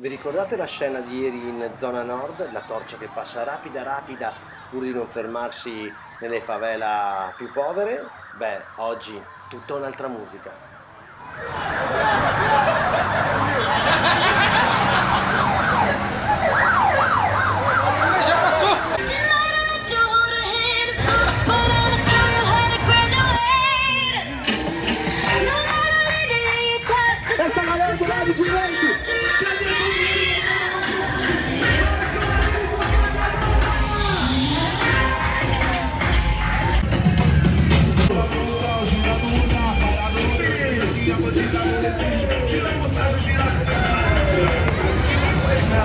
Vi ricordate la scena di ieri in zona nord? La torcia che passa rapida rapida pur di non fermarsi nelle favela più povere? Beh, oggi tutta un'altra musica.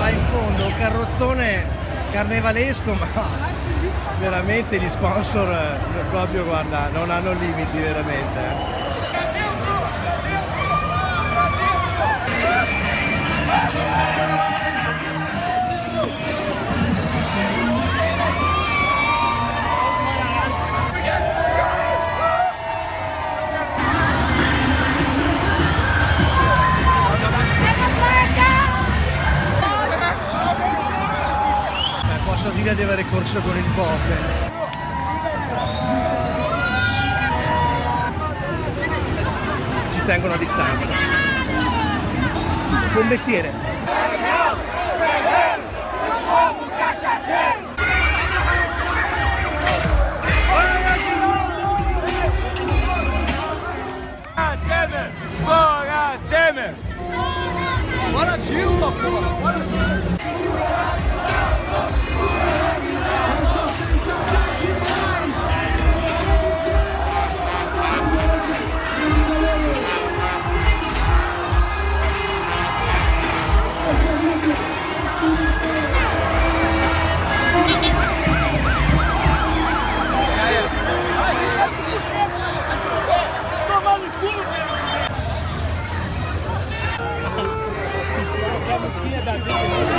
Là in fondo un carrozzone carnevalesco, ma veramente gli sponsor proprio, guarda, non hanno limiti veramente. Di avere corso con il bope. Ci tengono a distanza. Buon mestiere. Guarda Ciulo, I'm scared about this.